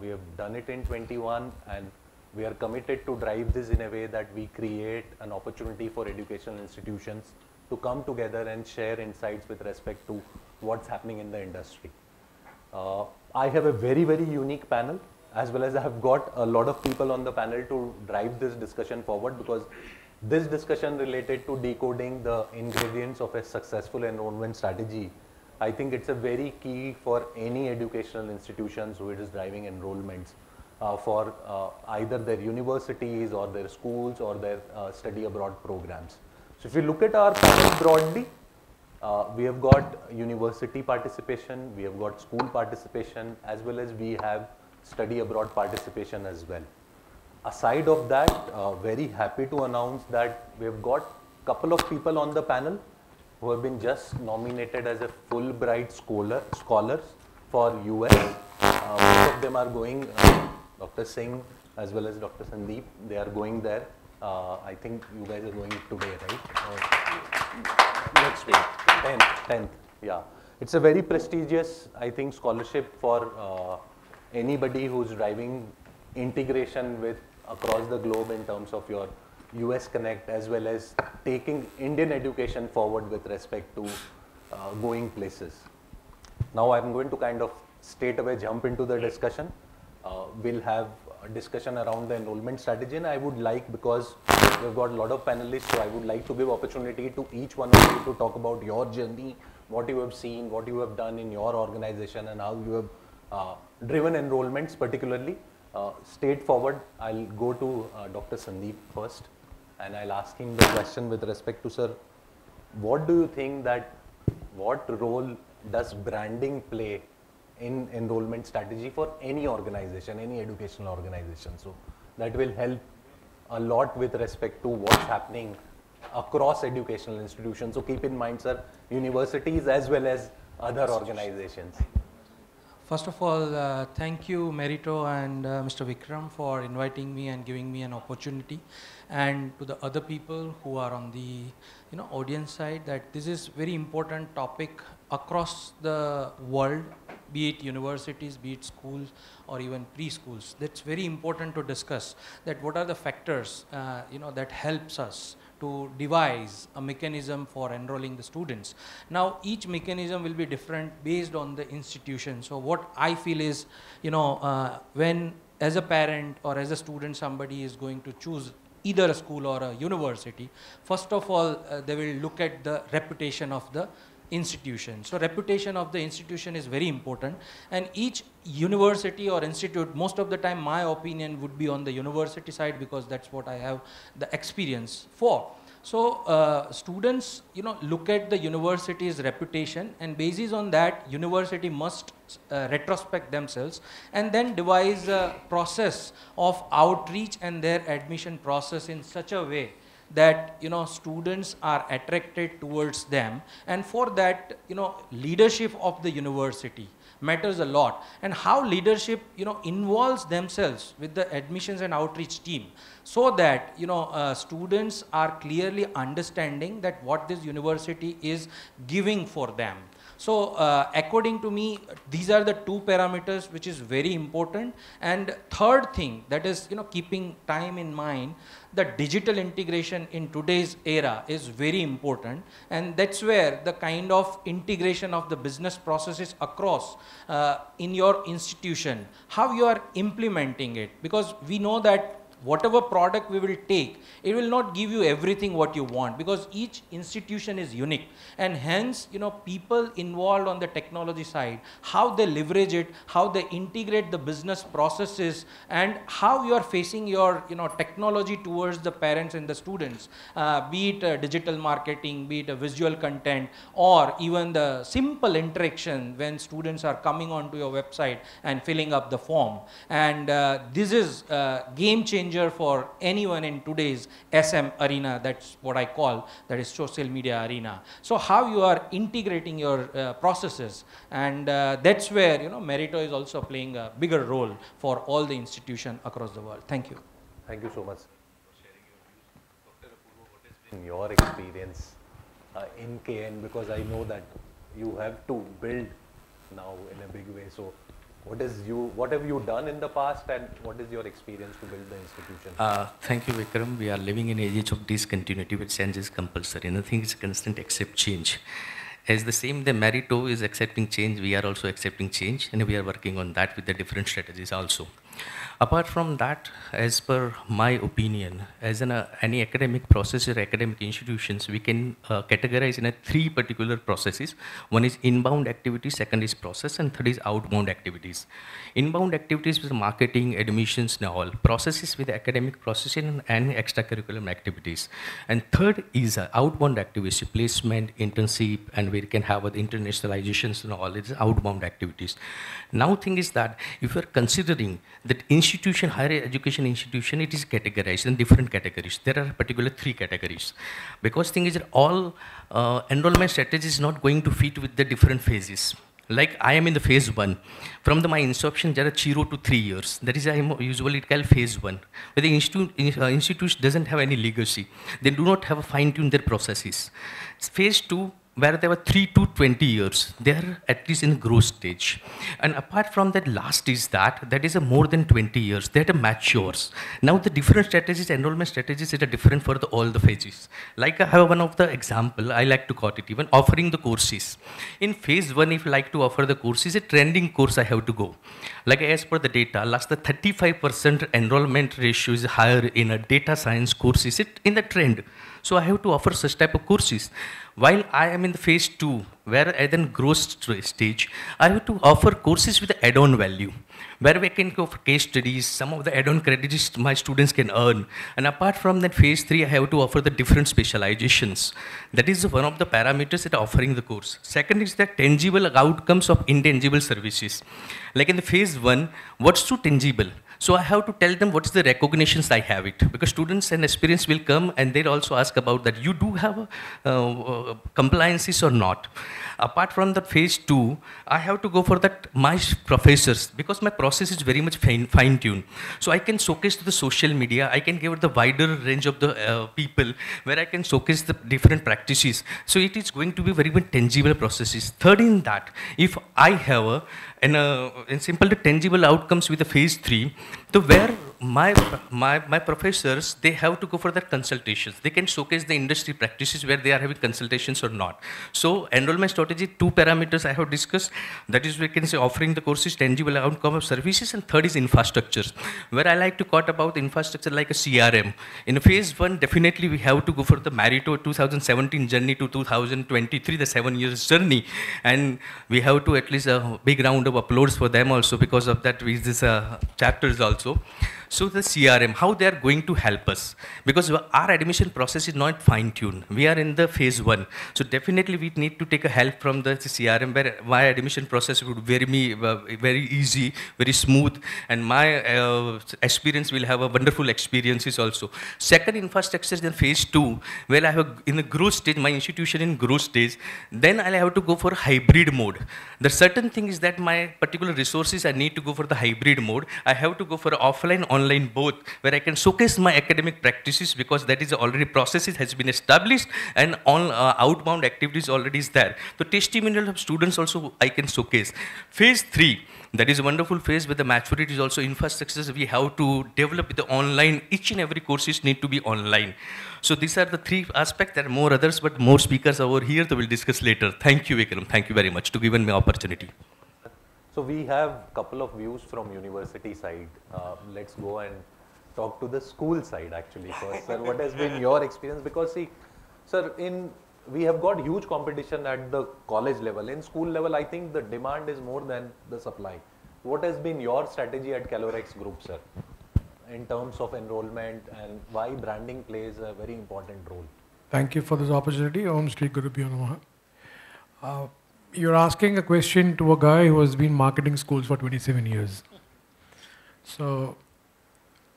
We have done it in 21, and we are committed to drive this in a way that we create an opportunity for educational institutions to come together and share insights with respect to what's happening in the industry. I have a very, very unique panel, as well as I have got a lot of people on the panel to drive this discussion forward, because this discussion related to decoding the ingredients of a successful enrollment strategy, I think it's a very key for any educational institutions who is driving enrollments for either their universities or their schools or their study abroad programs. So if you look at our panel broadly, we have got university participation, we have got school participation, as well as we have study abroad participation as well. Aside of that, very happy to announce that we have got a couple of people on the panel who have been just nominated as a Fulbright scholars for US. Most of them are going, Dr. Singh as well as Dr. Sandeep, they are going there. I think you guys are going today, right? Next week, 10th, yeah. It's a very prestigious, I think, scholarship for anybody who's driving integration with across the globe in terms of your US Connect, as well as taking Indian education forward with respect to going places. Now I'm going to kind of straight away jump into the discussion. We'll have a discussion around the enrollment strategy, and I would like, because we've got a lot of panelists, so I would like to give opportunity to each one of you to talk about your journey, what you have seen, what you have done in your organization, and how you have driven enrollments particularly. Straightforward, I'll go to Dr. Sandeep first, and I'll ask him the question with respect to, sir, what do you think that, what role does branding play in enrollment strategy for any organization, any educational organization? So that will help a lot with respect to what's happening across educational institutions. So keep in mind, sir, universities as well as other organizations. First of all, thank you, Meritto and Mr. Vikram, for inviting me and giving me an opportunity, and to the other people who are on the audience side, that this is very important topic across the world, be it universities, be it schools, or even preschools. That's very important to discuss, that what are the factors that helps us to devise a mechanism for enrolling the students. Now, each mechanism will be different based on the institution. So what I feel is, when as a parent or as a student, somebody is going to choose either a school or a university, first of all, they will look at the reputation of the institution. So reputation of the institution is very important, and each university or institute, most of the time my opinion would be on the university side, because that's what I have the experience for. So students, look at the university's reputation, and basis on that, university must retrospect themselves and then devise a process of outreach and their admission process in such a way that students are attracted towards them. And for that, leadership of the university matters a lot, and how leadership involves themselves with the admissions and outreach team, so that students are clearly understanding that what this university is giving for them. So according to me, these are the two parameters which is very important. And third thing, that is, keeping time in mind, the digital integration in today's era is very important. And that's where the kind of integration of the business processes across in your institution, how you are implementing it, because we know that whatever product we will take, it will not give you everything what you want, because each institution is unique. And hence, people involved on the technology side, how they leverage it, how they integrate the business processes, and how you are facing your, technology towards the parents and the students, be it digital marketing, be it a visual content, or even the simple interaction when students are coming onto your website and filling up the form. And this is game changing for anyone in today's SM arena, that's what I call, that is social media arena. So how you are integrating your processes, and that's where, Meritto is also playing a bigger role for all the institutions across the world. Thank you. Thank you so much. In your experience in KN, because I know that you have to build now in a big way, so What have you done in the past, and what is your experience to build the institution? Thank you, Vikram. We are living in an age of discontinuity, which change is compulsory. Nothing is constant except change. As the same, the Meritto is accepting change, we are also accepting change, and we are working on that with the different strategies also. Apart from that, as per my opinion, as in any academic process or academic institutions, we can categorize in three particular processes. One is inbound activities, second is process, and third is outbound activities. Inbound activities with marketing, admissions, and all. Processes with academic processing and extracurricular activities. And third is outbound activities, placement, internship, and we can have internationalizations and all. It's outbound activities. Now, thing is that if you're considering that institution, higher education institution, it is categorized in different categories. There are particular three categories. Because thing is that all enrollment strategies is not going to fit with the different phases. Like I am in the phase one. From my inception, there are 0 to 3 years. That is I am usually called phase one. Where the institute doesn't have any legacy. They do not have a fine-tuned their processes. It's phase two, where there were 3 to 20 years, they are at least in growth stage. And apart from that, last is that is a more than 20 years, that matures. Now the different strategies, enrollment strategies are different for all the phases. Like I have one of the example, I like to call it even offering the courses. In phase one, if I like to offer the courses, a trending course I have to go. Like as per the data, last the 35% enrollment ratio is higher in a data science course, is it in the trend? So I have to offer such type of courses. While I am in the phase two, where I then growth stage, I have to offer courses with add-on value, where we can go for case studies, some of the add-on credits my students can earn. And apart from that, phase three, I have to offer the different specializations. That is one of the parameters that are offering the course. Second is the tangible outcomes of intangible services. Like in the phase one, what's too tangible? So I have to tell them what's the recognitions I have it. Because students and experience will come and they'll also ask about that. You do have compliances or not. Apart from the phase two, I have to go for that my professors. Because my process is very much fine-tuned. So I can showcase to the social media. I can give it the wider range of the people where I can showcase the different practices. So it is going to be very much tangible processes. Third in that, if I have a in simple the tangible outcomes with the phase three, so where my professors, they have to go for their consultations. They can showcase the industry practices where they are having consultations or not. So enrollment strategy, two parameters I have discussed. That is, we can say offering the courses, tangible outcome of services, and third is infrastructures. Where I like to talk about infrastructure like a CRM. In phase one, definitely we have to go for the Meritto 2017 journey to 2023, the 7 years journey. And we have to at least a big round of applause for them also because of that with these chapters also. So the CRM, how they are going to help us, because our admission process is not fine-tuned. We are in the phase one. So definitely we need to take a help from the CRM where my admission process would be very easy, very smooth, and my experience will have a wonderful experiences also. Second infrastructure is in phase two, where I have in the growth stage, my institution in growth stage, then I have to go for hybrid mode. The certain thing is that my particular resources, I need to go for the hybrid mode. I have to go for offline, online both, where I can showcase my academic practices because that is already processes has been established and all outbound activities already is there. The testimonial of students also I can showcase. Phase three, that is a wonderful phase where the maturity is also infrastructures we have to develop with the online. Each and every courses need to be online. So these are the three aspects. There are more others, but more speakers over here that we'll discuss later. Thank you, Vikram. Thank you very much to giving me opportunity. So we have a couple of views from university side. Let's go and talk to the school side actually first. Sir, what has been your experience? Because see, sir, we have got huge competition at the college level. In school level, I think the demand is more than the supply. What has been your strategy at Kalorex Group, sir, in terms of enrollment and why branding plays a very important role? Thank you for this opportunity. Om Shri Guru Pyo Namaha. You're asking a question to a guy who has been marketing schools for 27 years. So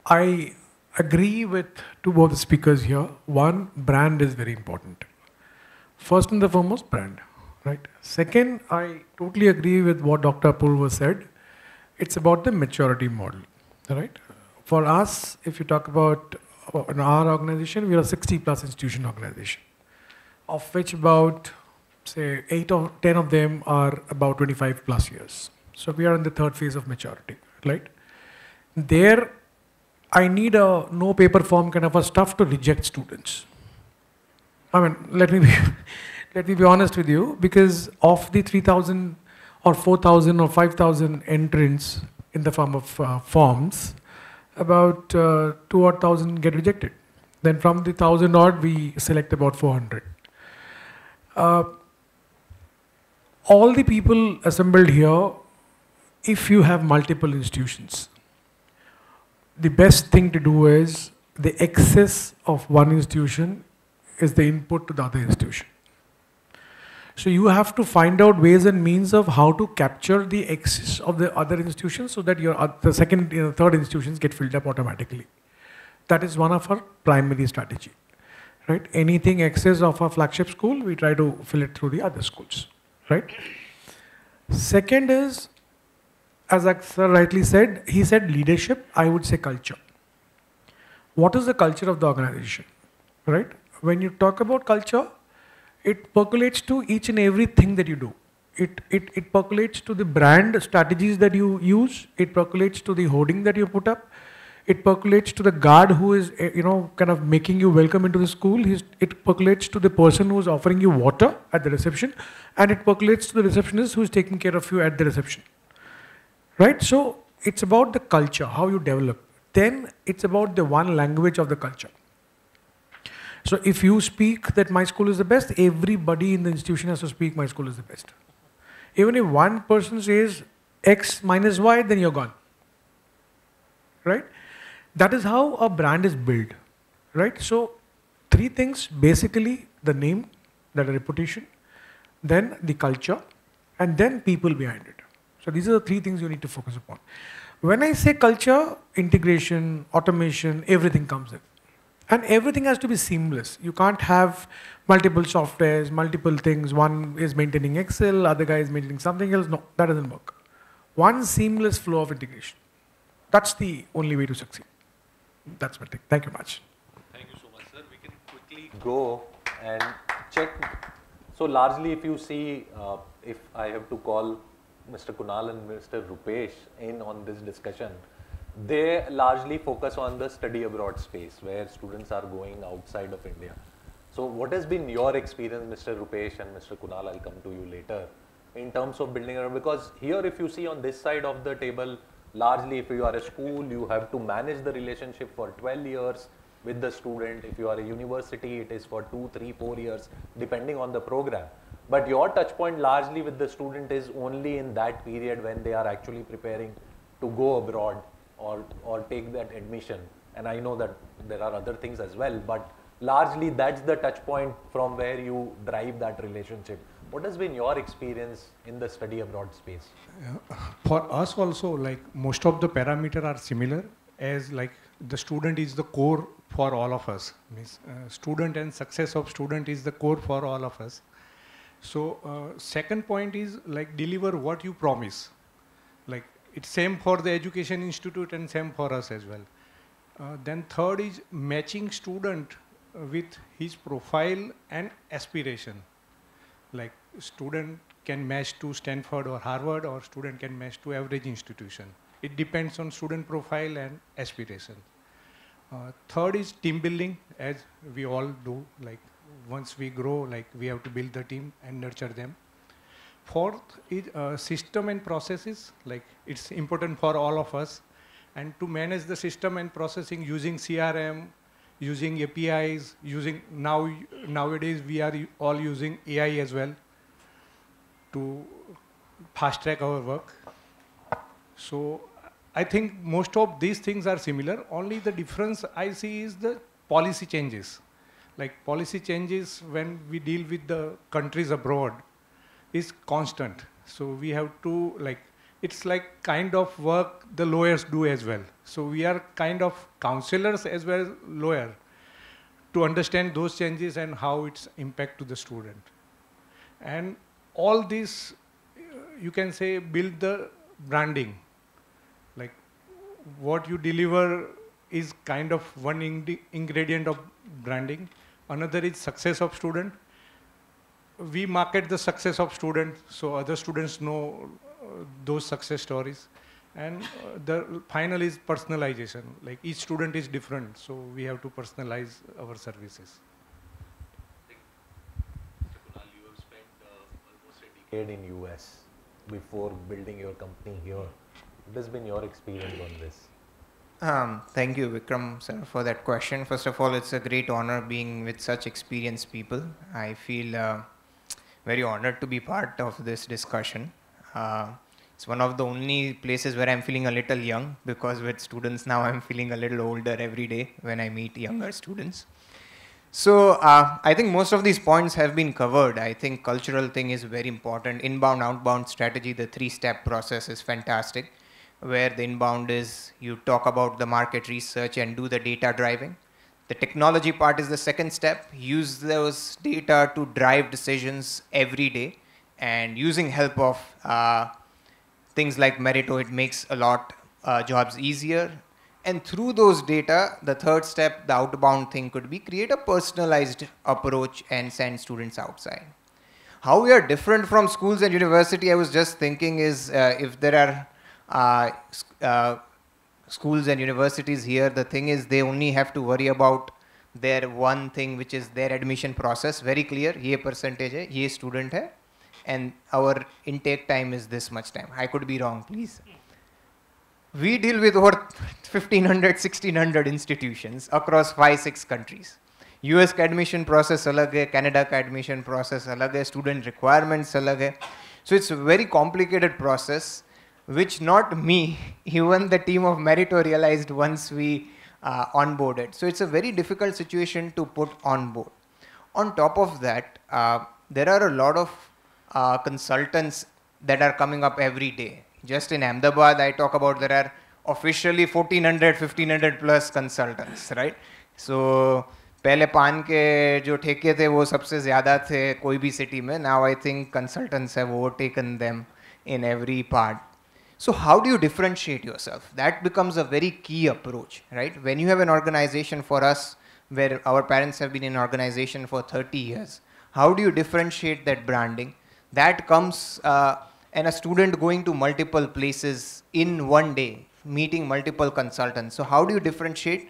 I agree with both the speakers here. One, brand is very important. First and the foremost, brand, right? Second, I totally agree with what Dr. Apurva said. It's about the maturity model, right? For us, if you talk about our organization, we are a 60-plus institution organization, of which about say 8 or 10 of them are about 25-plus years. So we are in the third phase of maturity, right? There, I need a no paper form kind of a stuff to reject students. I mean, let me be honest with you, because of the 3,000 or 4,000 or 5,000 entrants in the form of forms, about 2,000 get rejected. Then from the 1,000 odd, we select about 400. All the people assembled here, if you have multiple institutions, the best thing to do is the excess of one institution is the input to the other institution. So you have to find out ways and means of how to capture the excess of the other institutions so that the second, third institutions get filled up automatically. That is one of our primary strategy, right? Anything excess of our flagship school, we try to fill it through the other schools, right? Second is, as Sir rightly said, he said leadership, I would say culture. What is the culture of the organization, right? When you talk about culture, it percolates to each and everything that you do. It percolates to the brand strategies that you use. It percolates to the hoarding that you put up. It percolates to the guard who is, kind of making you welcome into the school. It percolates to the person who is offering you water at the reception, and it percolates to the receptionist who is taking care of you at the reception, right? So it's about the culture, how you develop. Then it's about the one language of the culture. So if you speak that my school is the best, everybody in the institution has to speak my school is the best. Even if one person says X minus Y, then you're gone, right? That is how a brand is built, right? So three things, basically the name, that reputation, then the culture, and then people behind it. So these are the three things you need to focus upon. When I say culture, integration, automation, everything comes in. And everything has to be seamless. You can't have multiple softwares, multiple things. One is maintaining Excel, other guy is maintaining something else. No, that doesn't work. One seamless flow of integration. That's the only way to succeed. That's my thing. Thank you much. Thank you so much, sir. We can quickly go and check. So largely, if you see, if I have to call Mr. Kunal and Mr. Rupesh in on this discussion, they largely focus on the study abroad space where students are going outside of India. So what has been your experience, Mr. Rupesh and Mr. Kunal, I'll come to you later, in terms of building around, because here if you see on this side of the table, largely if you are a school, you have to manage the relationship for 12 years with the student. If you are a university, it is for 2, 3, 4 years, depending on the program. But your touch point largely with the student is only in that period when they are actually preparing to go abroad or take that admission. And I know that there are other things as well, but largely that's the touch point from where you drive that relationship. What has been your experience in the study abroad space? For us also, like most of the parameters are similar, as like the student is the core for all of us. Means, student and success of student is the core for all of us. So second point is like deliver what you promise. Like, it's same for the education institute and same for us as well. Then third is matching student with his profile and aspiration. Like student can match to Stanford or Harvard, or student can match to average institution. It depends on student profile and aspiration. Third is team building, as we all do. Like once we grow, like we have to build the team and nurture them. Fourth is system and processes, like it's important for all of us, and to manage the system and processing using CRM, using APIs, using nowadays we are all using AI as well to fast track our work. So I think most of these things are similar, only the difference I see is the policy changes. Like policy changes when we deal with the countries abroad is constant. So we have to, like, it's like kind of work the lawyers do as well. So we are kind of counselors as well as lawyer to understand those changes and how it's impact to the student. And all this, you can say, build the branding. Like what you deliver is kind of one ingredient of branding. Another is success of student. We market the success of students, so other students know those success stories. And the final is personalization. Like each student is different, so we have to personalize our services. Kunal, you have spent almost a decade in US before building your company here. What has been your experience on this? Thank you, Vikram, sir, for that question. First of all, it's a great honor being with such experienced people. I feel very honored to be part of this discussion. It's one of the only places where I'm feeling a little young, because with students now I'm feeling a little older every day when I meet younger students. So I think most of these points have been covered. I think cultural thing is very important. Inbound, outbound strategy, the three-step process is fantastic, where the inbound is you talk about the market research and do the data driving. The technology part is the second step. Use those data to drive decisions every day, and using help of things like Meritto, it makes a lot jobs easier. And through those data, the third step, the outbound thing could be create a personalized approach and send students outside. How we are different from schools and university, I was just thinking is if there are schools and universities here, the thing is they only have to worry about their one thing, which is their admission process. Very clear, ye percentage hai, ye student hai. And our intake time is this much time. I could be wrong, please. We deal with over 1,500, 1,600 institutions across 5-6 countries. US ka admission process alag hai, Canada ka admission process alag hai, student requirements alag hai. So it's a very complicated process, which not me, even the team of Meritto realized once we onboarded. So it's a very difficult situation to put on board. On top of that, there are a lot of consultants that are coming up every day. Just in Ahmedabad, I talk about there are officially 1,400, 1,500 plus consultants, right? So, pehle pan ke jo theke the, wo sabse zyada the koi bhi city mein. Now I think consultants have overtaken them in every part. So how do you differentiate yourself? That becomes a very key approach, right? When you have an organization for us, where our parents have been in organization for 30 years, how do you differentiate that branding? That comes, and a student going to multiple places in one day, meeting multiple consultants. So how do you differentiate?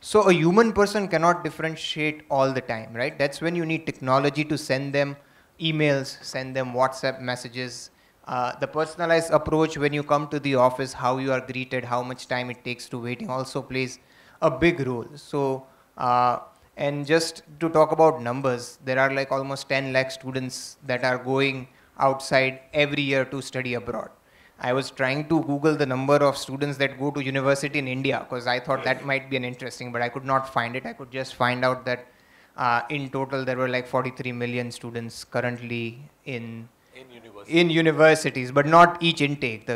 So a human person cannot differentiate all the time, right? That's when you need technology to send them emails, send them WhatsApp messages. The personalized approach when you come to the office, how you are greeted, how much time it takes to waiting also plays a big role. So, and just to talk about numbers, there are like almost 10 lakh students that are going outside every year to study abroad. I was trying to Google the number of students that go to university in India, because I thought that might be an interesting, but I could not find it. I could just find out that in total there were like 43 million students currently in universities, but not each intake.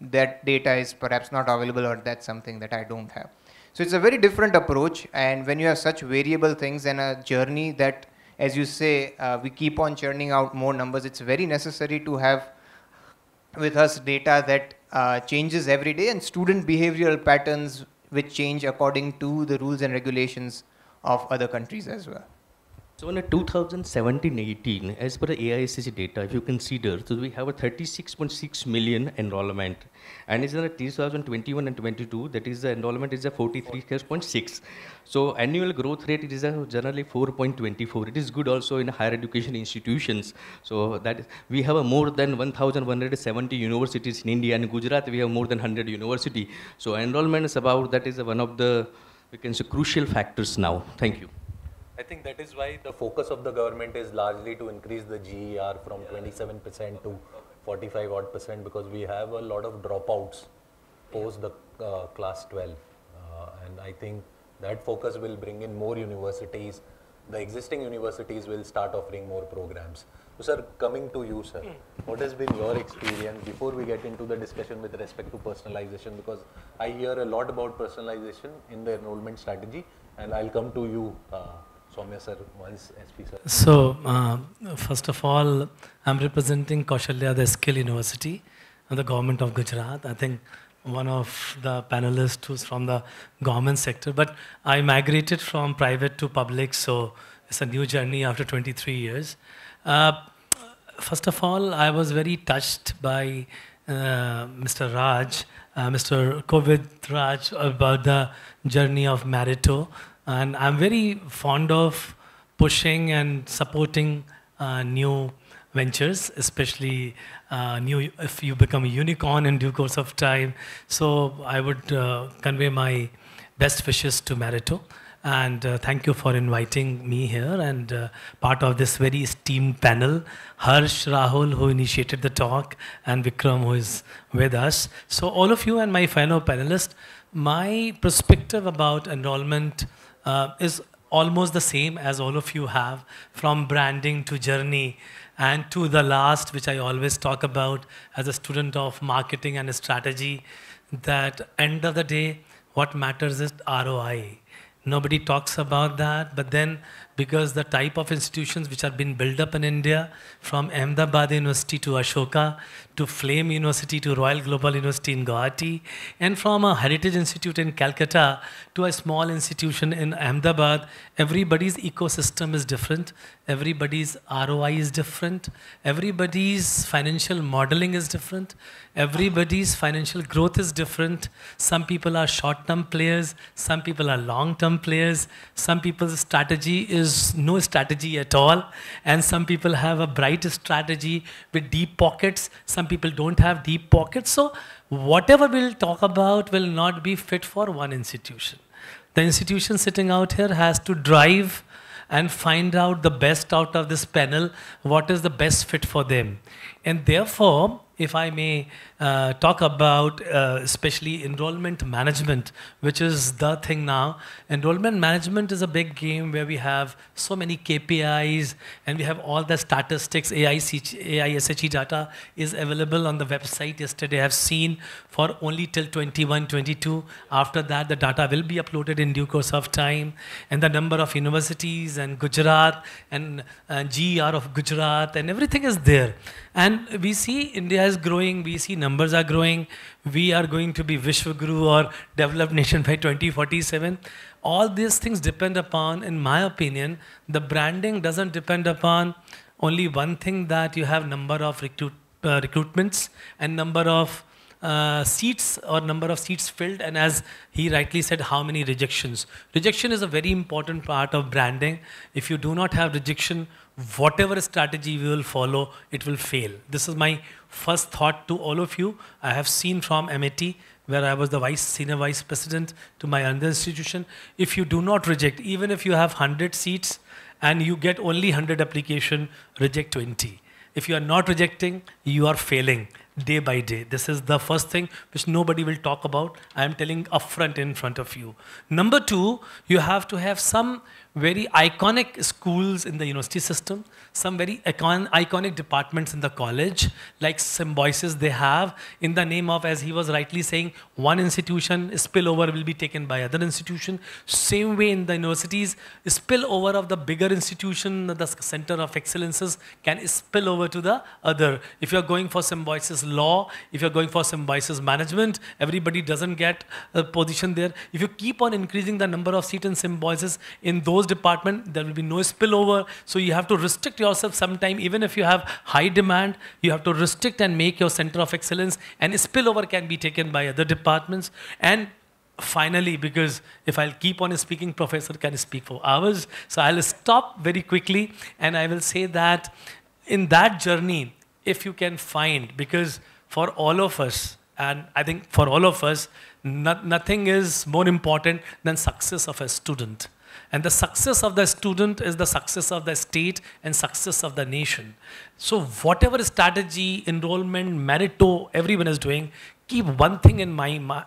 That data is perhaps not available, or that's something that I don't have. So it's a very different approach, and when you have such variable things and a journey that, as you say, we keep on churning out more numbers, it's very necessary to have with us data that changes every day, and student behavioral patterns which change according to the rules and regulations of other countries as well. So in 2017-18, as per the AISHE data, if you consider, so we have a 36.6 million enrollment, and is in the 2021 and 22, that is the enrollment is a 43.6. So annual growth rate is a generally 4.24. It is good also in higher education institutions. So that we have a more than 1,170 universities in India, and Gujarat we have more than 100 university. So enrollment is about that is one of the we can say crucial factors now. Thank you. I think that is why the focus of the government is largely to increase the GER from 27% to 45-odd%, because we have a lot of dropouts post the class 12. And I think that focus will bring in more universities. The existing universities will start offering more programs. So, sir, coming to you, sir, what has been your experience before we get into the discussion with respect to personalization? Because I hear a lot about personalization in the enrollment strategy, and I'll come to you. Sir, once SP sir. So, first of all, I'm representing Koshalya, the Skill University, and the government of Gujarat. I think one of the panelists who's from the government sector, but I migrated from private to public, so it's a new journey after 23 years. First of all, I was very touched by Mr. Raj, Mr. Kovind Raj, about the journey of Meritto. And I'm very fond of pushing and supporting new ventures, especially if you become a unicorn in due course of time. So I would convey my best wishes to Meritto. And thank you for inviting me here and part of this very esteemed panel. Harsh, Rahul, who initiated the talk, and Vikram, who is with us. So all of you and my fellow panelists, my perspective about enrollment is almost the same as all of you have, from branding to journey and to the last, which I always talk about as a student of marketing and strategy, that end of the day, what matters is ROI. Nobody talks about that, but then because the type of institutions which have been built up in India, from Ahmedabad University to Ashoka, to Flame University, to Royal Global University in Guwahati, and from a heritage institute in Calcutta to a small institution in Ahmedabad, everybody's ecosystem is different, everybody's ROI is different, everybody's financial modeling is different, everybody's financial growth is different. Some people are short-term players, some people are long-term players, some people's strategy is no strategy at all, and some people have a bright strategy with deep pockets, some people don't have deep pockets. So whatever we'll talk about will not be fit for one institution. The institution sitting out here has to drive and find out the best out of this panel, what is the best fit for them. And therefore, if I may talk about especially enrollment management, which is the thing now. Enrollment management is a big game where we have so many KPIs and we have all the statistics. AISHE data is available on the website. Yesterday I have seen for only till 21, 22. After that, the data will be uploaded in due course of time. And the number of universities and Gujarat and GER of Gujarat and everything is there. And we see India is growing, we see numbers are growing, we are going to be Vishwaguru or developed nation by 2047. All these things depend upon, in my opinion, the branding doesn't depend upon only one thing, that you have number of recruitments and number of seats or number of seats filled, and as he rightly said, how many rejections. Rejection is a very important part of branding. If you do not have rejection, whatever strategy we will follow, it will fail. This is my first thought to all of you. I have seen from MIT, where I was the senior vice president, to my other institution. If you do not reject, even if you have 100 seats and you get only 100 applications, reject 20. If you are not rejecting, you are failing day by day. This is the first thing which nobody will talk about. I am telling upfront in front of you. Number two, you have to have some very iconic schools in the university system, some very iconic departments in the college, like Symbiosis they have, in the name of, as he was rightly saying, one institution, spillover will be taken by other institution. Same way in the universities, spillover of the bigger institution, the center of excellences, can spill over to the other. If you're going for Symbiosis law, if you're going for Symbiosis management, everybody doesn't get a position there. If you keep on increasing the number of seats in Symbiosis in those department, there will be no spillover. So you have to restrict yourself sometime. Even if you have high demand, you have to restrict and make your center of excellence, and spillover can be taken by other departments. And finally, because if I'll keep on speaking, professor can speak for hours, so I'll stop very quickly and I will say that in that journey, if you can find, because for all of us, and I think for all of us, nothing is more important than success of a student. And the success of the student is the success of the state and success of the nation. So whatever strategy, enrollment, Meritto, everyone is doing, keep one thing in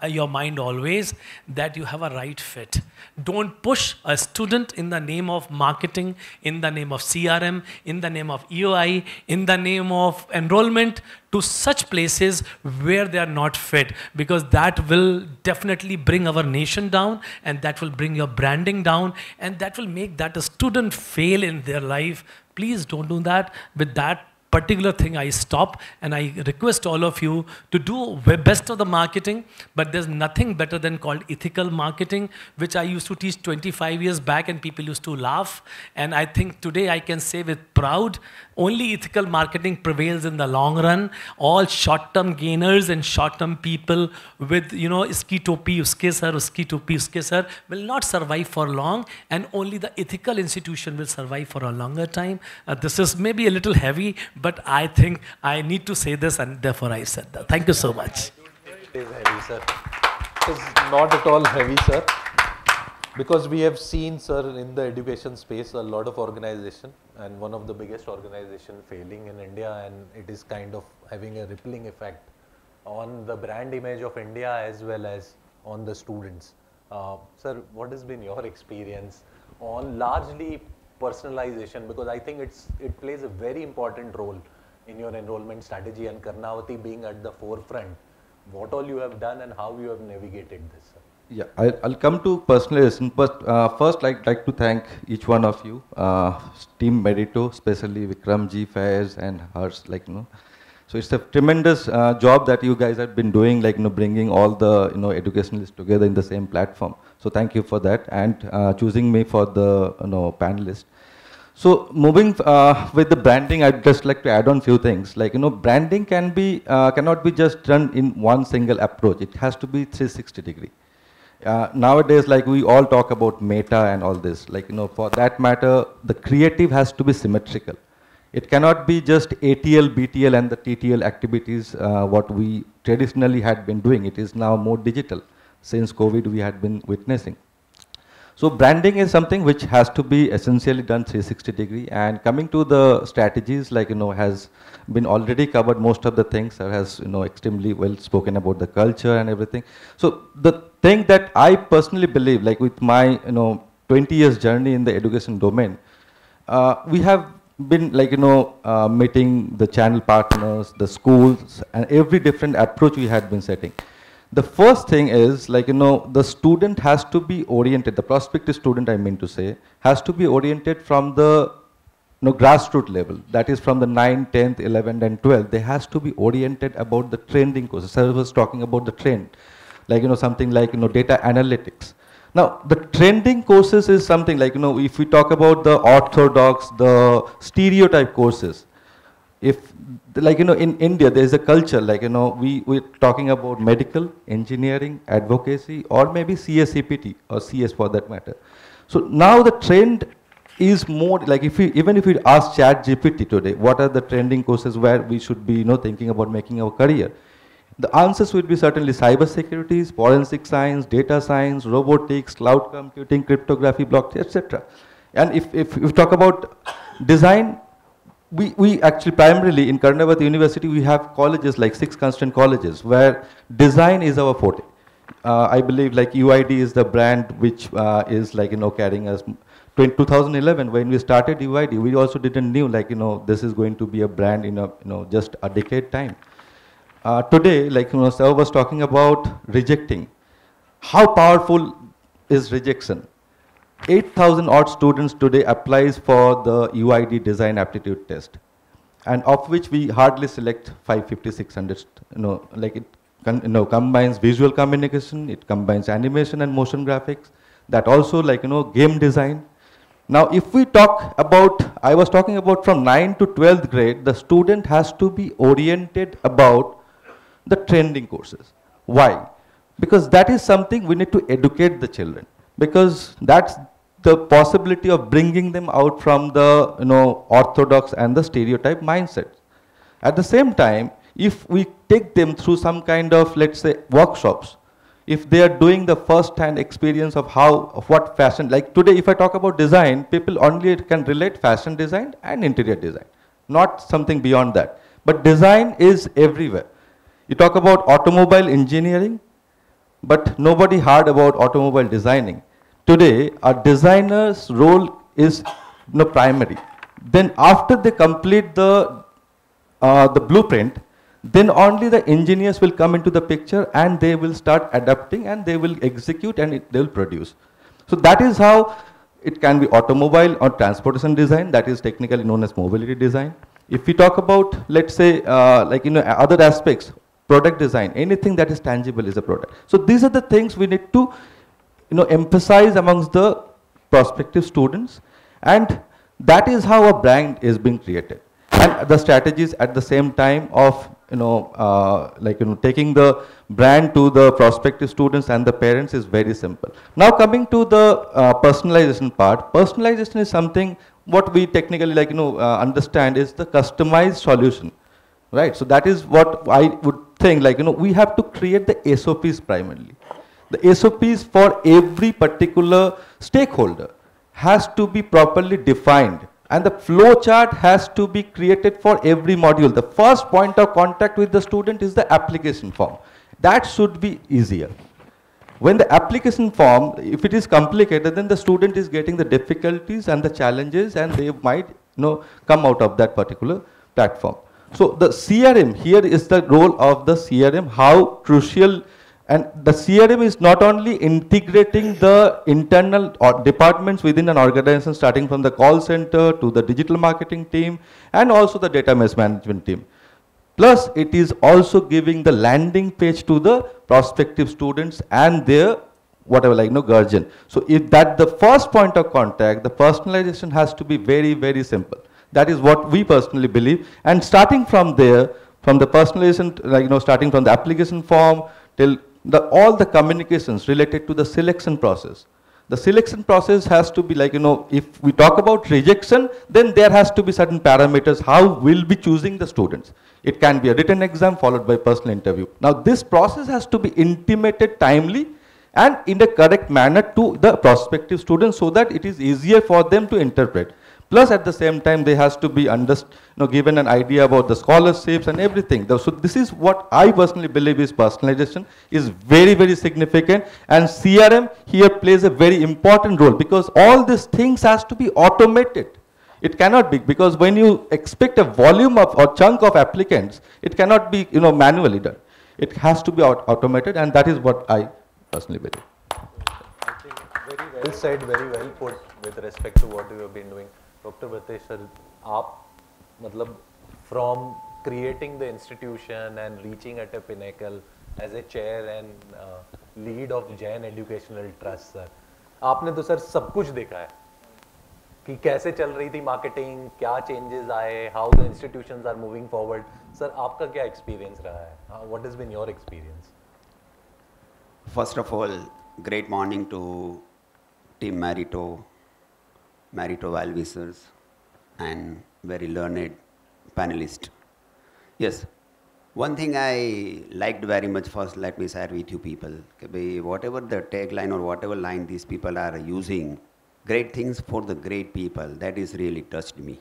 your mind always, that you have a right fit. Don't push a student in the name of marketing, in the name of CRM, in the name of EOI, in the name of enrollment, to such places where they are not fit, because that will definitely bring our nation down, and that will bring your branding down, and that will make that a student fail in their life. Please don't do that. With that particular thing I stop, and I request all of you to do best of the marketing, but there's nothing better than called ethical marketing, which I used to teach 25 years back and people used to laugh. And I think today I can say with proud, only ethical marketing prevails in the long run. All short-term gainers and short-term people with, you know, iski topi uske sar, uski topi uske sar will not survive for long, and only the ethical institution will survive for a longer time. This is maybe a little heavy, but I think I need to say this, and therefore I said that. Thank you so much. It is heavy, sir. It is not at all heavy, sir. Because we have seen, sir, in the education space, a lot of organization, and one of the biggest organization failing in India, and it is kind of having a rippling effect on the brand image of India as well as on the students. Sir, what has been your experience on largely personalization? Because I think it plays a very important role in your enrollment strategy, and Karnavati being at the forefront, what all you have done and how you have navigated this. Yeah, I'll come to personalization. First, I'd like to thank each one of you, Team Meritto, especially Vikram Ji, Faiz and Harsh, like, you know. So it's a tremendous job that you guys have been doing, like, you know, bringing all the, you know, educationalists together in the same platform. So thank you for that, and choosing me for the, you know, panelist. So moving with the branding, I'd just like to add on few things. Like, you know, branding can be cannot be just done in one single approach. It has to be 360 degree. Nowadays, like, we all talk about meta and all this. Like, you know, for that matter, the creative has to be symmetrical. It cannot be just ATL, BTL and the TTL activities, what we traditionally had been doing. It is now more digital. Since COVID, we had been witnessing. So branding is something which has to be essentially done 360 degree. And coming to the strategies, like, you know, has been already covered most of the things. Sir has, you know, extremely well spoken about the culture and everything. So the thing that I personally believe, like with my, you know, 20 years journey in the education domain, we have been, like, you know, meeting the channel partners, the schools, and every different approach we had been setting. The first thing is, like, you know, the student has to be oriented, the prospective student, I mean to say, has to be oriented from the, you know, grassroots level, that is from the 9th, 10th, 11th and 12th. They has to be oriented about the trending courses. Sir was talking about the trend, like, you know, something like, you know, data analytics. Now, the trending courses is something like, you know, if we talk about the orthodox, the stereotype courses, if, like, you know, in India, there is a culture, like, you know, we're talking about medical, engineering, advocacy, or maybe CSCPT or CS for that matter. So now the trend is more, like, if we, even if we ask ChatGPT today, what are the trending courses where we should be, you know, thinking about making our career? The answers would be certainly cybersecurity, forensic science, data science, robotics, cloud computing, cryptography, blockchain, etc. And if you talk about design, we actually primarily in Karnavati University, we have colleges like 6 constant colleges where design is our forte. I believe, like, UID is the brand which is, like, you know, carrying us. In 2011, when we started UID, we also didn't knew, like, you know, this is going to be a brand in a, you know, just a decade time. Today, like, you know, sir was talking about rejecting. How powerful is rejection? 8,000 odd students today applies for the UID design aptitude test, and of which we hardly select 550, 600, you know, like it combines visual communication, it combines animation and motion graphics, that also, like, you know, game design. Now, if we talk about, I was talking about from 9th to 12th grade, the student has to be oriented about the trending courses. Why? Because that is something we need to educate the children, because that's the possibility of bringing them out from the, you know, orthodox and the stereotype mindset. At the same time, if we take them through some kind of, let's say, workshops, if they are doing the first-hand experience of how, of what fashion, like today if I talk about design, people only can relate fashion design and interior design, not something beyond that. But design is everywhere. You talk about automobile engineering, but nobody heard about automobile designing. Today, a designer's role is, you know, primary. Then after they complete the blueprint, then only the engineers will come into the picture and they will start adapting and they will execute and they will produce. So that is how it can be automobile or transportation design, that is technically known as mobility design. If we talk about, let's say, other aspects, product design, anything that is tangible is a product. So these are the things we need to, emphasize amongst the prospective students, and that is how a brand is being created. And the strategies at the same time of, taking the brand to the prospective students and the parents is very simple. Now coming to the personalization part, personalization is something what we technically understand is the customized solution, right? So that is what I would think, we have to create the SOPs primarily. The SOPs for every particular stakeholder has to be properly defined, and the flow chart has to be created for every module. The first point of contact with the student is the application form. That should be easier. When the application form, if it is complicated, then the student is getting the difficulties and the challenges, and they might come out of that particular platform. So the CRM, here is the role of the CRM, how crucial. And the CRM is not only integrating the internal or departments within an organization, starting from the call center to the digital marketing team and also the data management team. Plus, it is also giving the landing page to the prospective students and their guardian. So if that the first point of contact, the personalization has to be very, very simple. That is what we personally believe. And starting from there, from the personalization, starting from the application form till all the communications related to the selection process. The selection process has to be if we talk about rejection, then there has to be certain parameters how we'll be choosing the students. It can be a written exam followed by personal interview. Now this process has to be intimated timely and in the correct manner to the prospective students so that it is easier for them to interpret. Plus at the same time they has to be given an idea about the scholarships and everything. So this is what I personally believe is personalization is very, very significant, and CRM here plays a very important role because all these things has to be automated. It cannot be, because when you expect a volume of or chunk of applicants, it cannot be manually done. It has to be automated, and that is what I personally believe. I think very well said, very well put with respect to what you have been doing. Dr. Bhatesh sir, from creating the institution and reaching at a pinnacle as a chair and lead of Jain Educational Trust, sir, आपने तो sir सब कुछ देखा है कि कैसे चल रही थी marketing, क्या changes आए, how the institutions are moving forward. Sir, आपका क्या experience रहा है? What has been your experience? First of all, great morning to Team Meritto. Meritto Valvisors and very learned panelist. Yes, one thing I liked very much, first let me share with you people, whatever the tagline or whatever line these people are using, great things for the great people, that is really touched me.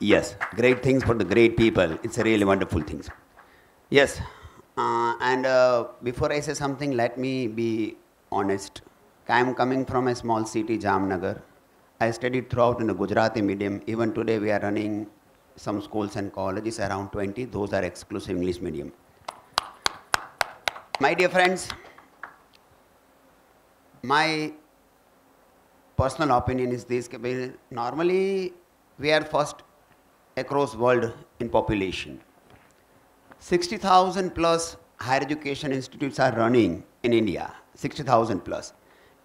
Yes, great things for the great people, it's a really wonderful things. Yes, before I say something, let me be honest. I am coming from a small city, Jamnagar. I studied throughout in the Gujarati medium. Even today we are running some schools and colleges, around 20. Those are exclusive English medium. My dear friends, my personal opinion is this. Normally we are first across world in population. 60,000 plus higher education institutes are running in India, 60,000 plus.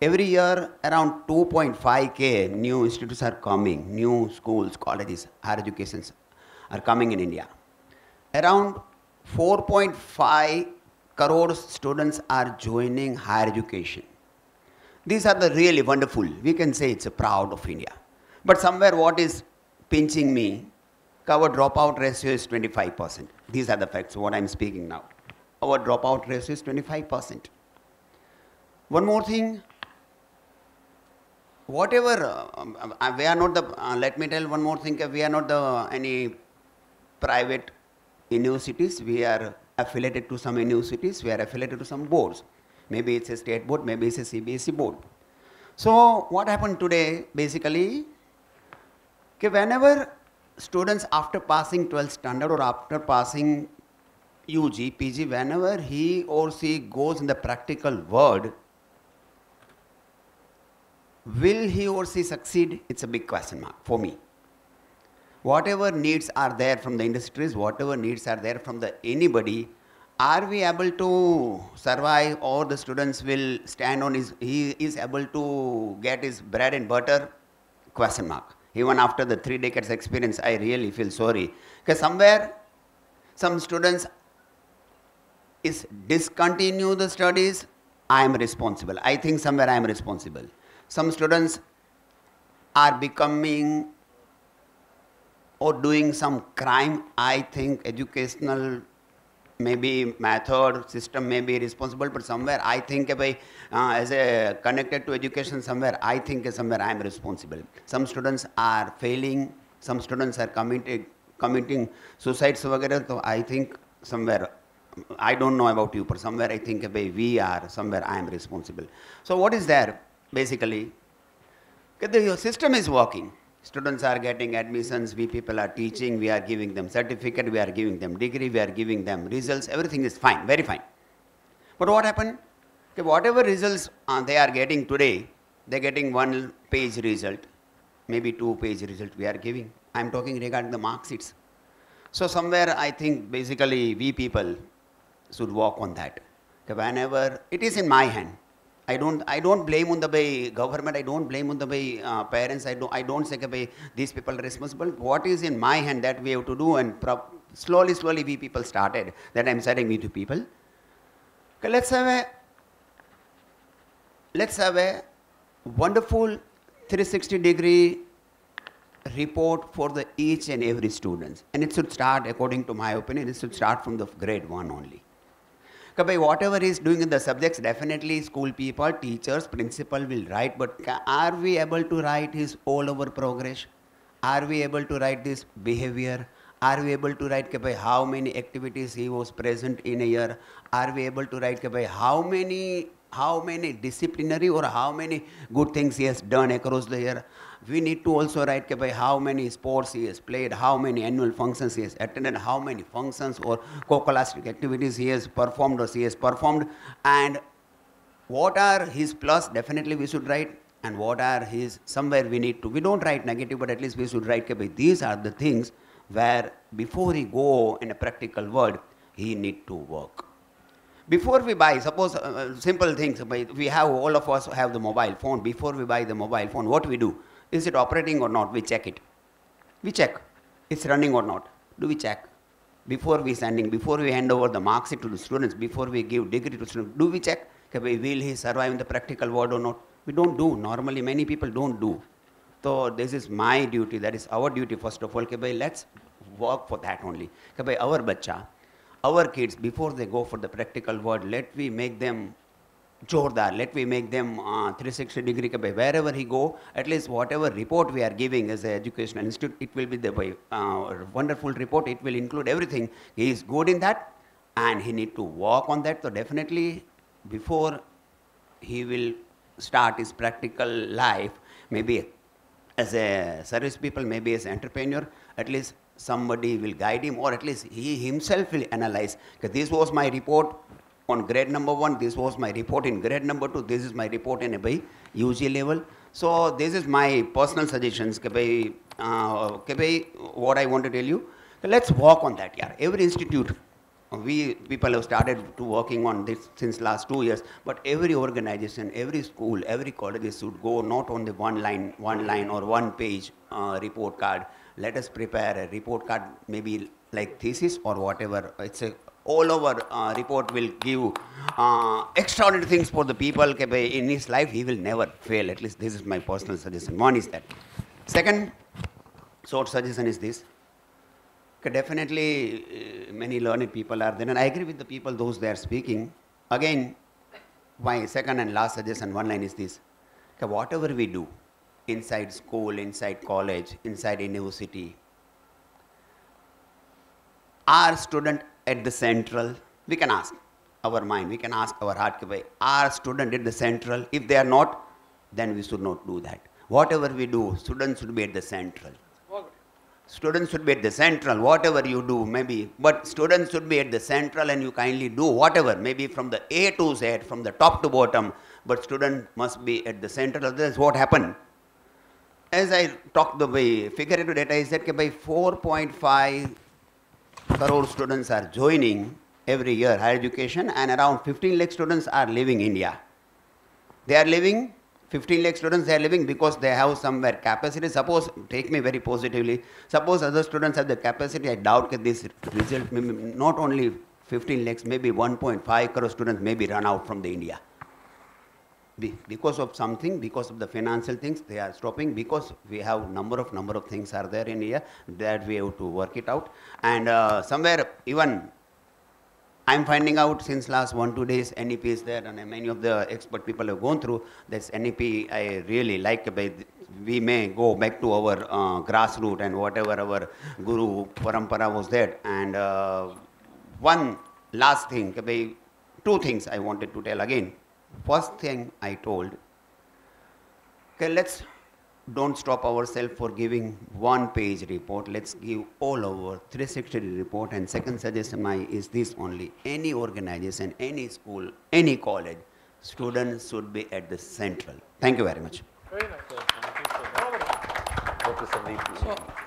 Every year, around 2.5K new institutes are coming, new schools, colleges, higher educations are coming in India. Around 4.5 crore students are joining higher education. These are the really wonderful, we can say it's a proud of India. But somewhere what is pinching me, our dropout ratio is 25%. These are the facts, what I'm speaking now. Our dropout ratio is 25%. One more thing. Whatever, we are not the, let me tell one more thing, we are not the any private universities, we are affiliated to some universities, we are affiliated to some boards. Maybe it's a state board, maybe it's a CBSE board. So what happened today, basically, whenever students after passing 12th standard or after passing UG, PG, whenever he or she goes in the practical world, will he or she succeed? It's a big question mark for me. whatever needs are there from the industries, whatever needs are there from the anybody, are we able to survive, or the students will stand on his, he is able to get his bread and butter? Question mark. Even after the 3 decades experience, I really feel sorry. Because somewhere, some students is discontinue the studies, I am responsible. I think somewhere I am responsible. Some students are becoming or doing some crime. I think educational maybe method, system may be responsible, but somewhere I think as a connected to education, somewhere I think somewhere I am responsible. Some students are failing, some students are committing suicides, so I think somewhere, I don't know about you, but somewhere I think we are, somewhere I am responsible. So what is there basically? Your system is working. Students are getting admissions, we people are teaching, we are giving them certificate, we are giving them degree, we are giving them results, everything is fine, very fine. But what happened? Okay, whatever results they are getting today, they're getting 1-page result, maybe 2-page result we are giving. I'm talking regarding the mark sheets. So somewhere I think basically we people should work on that. Okay, whenever, it is in my hand. I don't blame on the government, I don't blame on the parents, I don't say that these people are responsible. What is in my hand that we have to do, and slowly we people started, that I'm saying we to people. Okay, let's have a wonderful 360 degree report for the each and every student. And it should start, according to my opinion, it should start from the grade 1 only. Whatever is doing in the subjects, definitely school people, teachers, principal will write, but are we able to write his all over progress? Are we able to write this behavior? Are we able to write how many activities he was present in a year? Are we able to write how many disciplinary or how many good things he has done across the year? We need to also write how many sports he has played, how many annual functions he has attended, how many functions or co-scholastic activities he has performed or she has performed, and what are his plus, definitely we should write, and what are his, somewhere we need to, we don't write negative, but at least we should write these are the things where before he go in a practical world, he need to work. Before we buy, suppose simple things, we have, all of us have the mobile phone. Before we buy the mobile phone, what we do? Is it operating or not? We check it. We check. It's running or not? Do we check? Before we sending, before we hand over the mark sheet to the students, before we give degree to students, do we check? Will he survive in the practical world or not? We don't do. Normally, many people don't do. So this is my duty. That is our duty, first of all. Let's work for that only. Our bacha, our kids, before they go for the practical world, let we make them Jordar, let me make them 360 degree, wherever he go, at least whatever report we are giving as an educational institute, it will be the wonderful report, it will include everything. He is good in that and he need to work on that. So definitely before he will start his practical life, maybe as a service people, maybe as an entrepreneur, at least somebody will guide him, or at least he himself will analyze, because this was my report on grade number 1, this was my report in grade number 2, this is my report in a UG level. So this is my personal suggestions, what I want to tell you. Let's work on that. Yeah. Every institute, we people have started to working on this since last 2 years, but every organization, every school, every college should go not on the one line or 1-page report card. Let us prepare a report card, maybe like thesis or whatever. It's a all over report will give extraordinary things for the people. In his life, he will never fail. At least this is my personal suggestion. One is that. Second short suggestion is this. Definitely, many learned people are there. And I agree with the people, those they are speaking. Again, my second and last suggestion, one line is this. Whatever we do, inside school, inside college, inside university, our student at the central, we can ask our mind, we can ask our heart, are students at the central? If they are not, then we should not do that. Whatever we do, students should be at the central. Okay. Students should be at the central, whatever you do, maybe. But students should be at the central and you kindly do whatever, maybe from the A to Z, from the top to bottom. But student must be at the central, otherwise what happened? as I talked the way, figurative data is that 4.5 crore students are joining every year higher education, and around 15 lakh students are leaving India. They are leaving, 15 lakh students they are leaving because they have somewhere capacity. Suppose, take me very positively, suppose other students have the capacity, I doubt that this result, maybe not only 15 lakhs, maybe 1.5 crore students may be run out from the India. Because of something, because of the financial things, they are stopping, because we have number of things are there in here that we have to work it out. And somewhere even I'm finding out since last 1-2 days NEP is there, and many of the expert people have gone through this NEP. I really like about we may go back to our grassroots and whatever our guru parampara was there. And one last thing, two things I wanted to tell again. First thing I told, okay, let's don't stop ourselves for giving one-page report. Let's give all over 360 report. And second suggestion is this only. Any organization, any school, any college, students should be at the central. Thank you very much. Very nice. So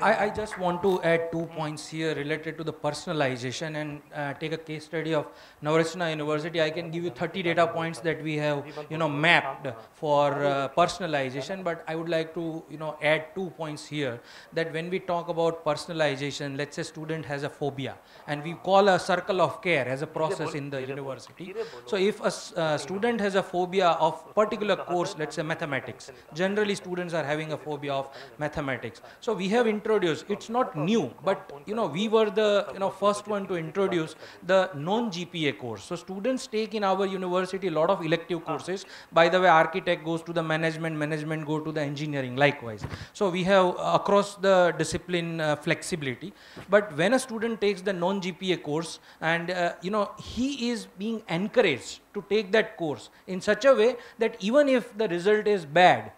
I just want to add 2 points here related to the personalization and take a case study of Navrachana University. I can give you 30 data points that we have, mapped for personalization. But I would like to, add 2 points here that when we talk about personalization, let's say student has a phobia, and we call a circle of care as a process in the university. So if a student has a phobia of particular course, let's say mathematics, generally students are having a phobia of mathematics. So we have introduced, it's not new, but we were the first one to introduce the non-GPA course. So students take in our university a lot of elective courses. By the way, architect goes to the management, management go to the engineering, likewise. So we have across the discipline flexibility. But when a student takes the non-GPA course and he is being encouraged to take that course in such a way that even if the result is bad,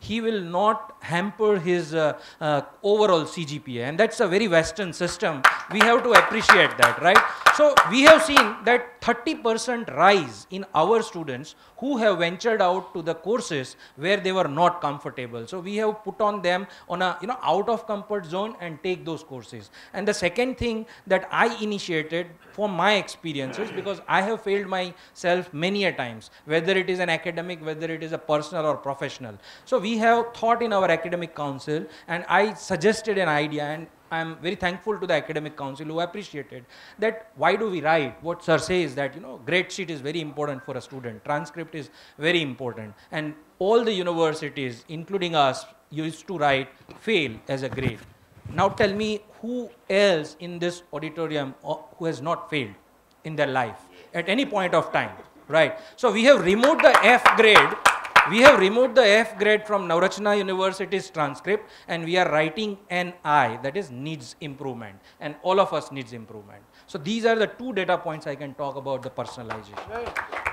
he will not hamper his overall CGPA. And that's a very Western system. We have to appreciate that, right? So we have seen that 30% rise in our students who have ventured out to the courses where they were not comfortable. So we have put on them on a, out of comfort zone and take those courses. And the second thing that I initiated from my experiences, because I have failed myself many a times, whether it is an academic, whether it is a personal or professional. So we have thought in our academic council, and I suggested an idea, and I'm very thankful to the academic council who appreciated that. Why do we write? What sir says that, grade sheet is very important for a student. Transcript is very important. And all the universities, including us, used to write fail as a grade. Now tell me who else in this auditorium who has not failed in their life at any point of time, right? So we have removed the F grade. We have removed the F grade from Navrachana University's transcript, and we are writing NI, that is needs improvement, and all of us needs improvement. So these are the 2 data points I can talk about the personalization. Right.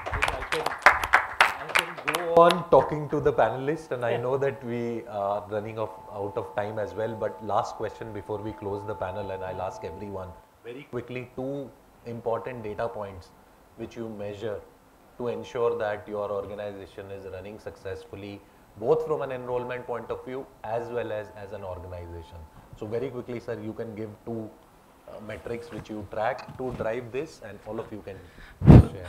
I can go on talking to the panelists, and I know that we are running out of time as well, but last question before we close the panel, and I'll ask everyone very quickly 2 important data points which you measure to ensure that your organization is running successfully, both from an enrollment point of view as well as an organization. So very quickly, sir, you can give 2 metrics which you track to drive this, and all of you can share.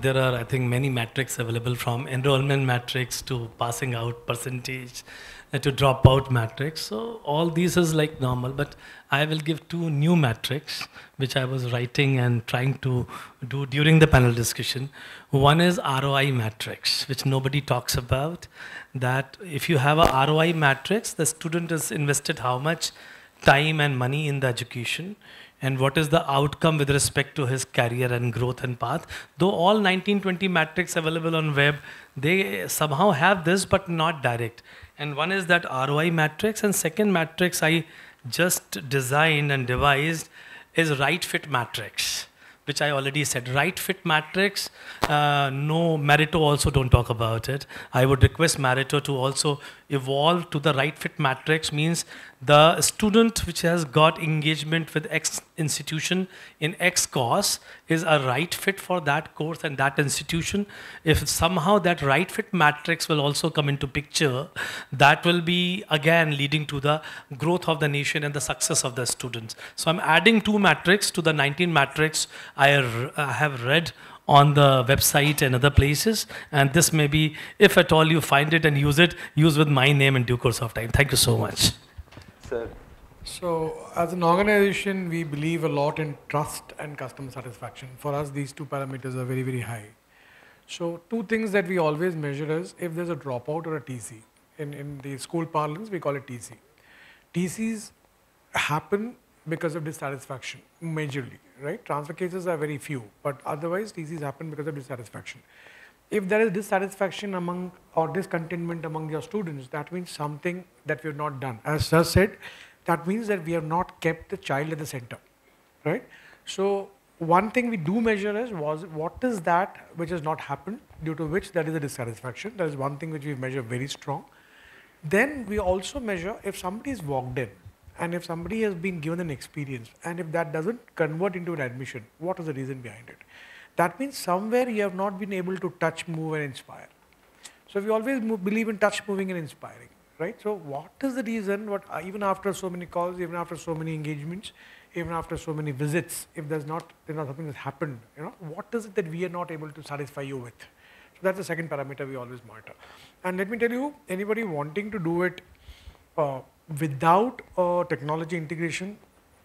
There are, I think, many metrics available, from enrollment metrics to passing out percentage to dropout metrics. So all these is like normal, but I will give 2 new metrics which I was writing and trying to do during the panel discussion. One is ROI metrics, which nobody talks about, that if you have a ROI matrix, the student has invested how much time and money in the education, and what is the outcome with respect to his career and growth and path. Though all 19-20 metrics available on web, they somehow have this, but not direct. And one is that ROI matrix, and second matrix I just designed and devised is right fit matrix, which I already said. Right fit matrix, no, Meritto also don't talk about it. I would request Meritto to also evolve to the right fit matrix, means the student which has got engagement with X institution in X course is a right fit for that course and that institution. If somehow that right fit matrix will also come into picture, that will be again leading to the growth of the nation and the success of the students. So I'm adding 2 matrix to the 19 matrix I have read on the website and other places, and this may be, if at all you find it, use with my name in due course of time. Thank you so much. Sir. So as an organization, we believe a lot in trust and customer satisfaction. For us, these 2 parameters are very, very high. So 2 things that we always measure is if there's a dropout or a TC. In the school parlance, we call it TC. TCs happen because of dissatisfaction, majorly, right? Transfer cases are very few, but otherwise TCs happen because of dissatisfaction. If there is dissatisfaction among or discontentment among your students, that means something that we have not done. As sir said, that means that we have not kept the child at the center, right? So one thing we do measure is what is that which has not happened, due to which there is a dissatisfaction. That is one thing which we measure very strong. Then we also measure if somebody has walked in, and if somebody has been given an experience, and if that doesn't convert into an admission, what is the reason behind it? That means somewhere you have not been able to touch, move, and inspire. So we always believe in touch, moving, and inspiring, right? So what is the reason, even after so many calls, even after so many engagements, even after so many visits, if there's not something that's happened, you know, what is it that we are not able to satisfy you with? So that's the second parameter we always monitor. And let me tell you, anybody wanting to do it, without technology integration,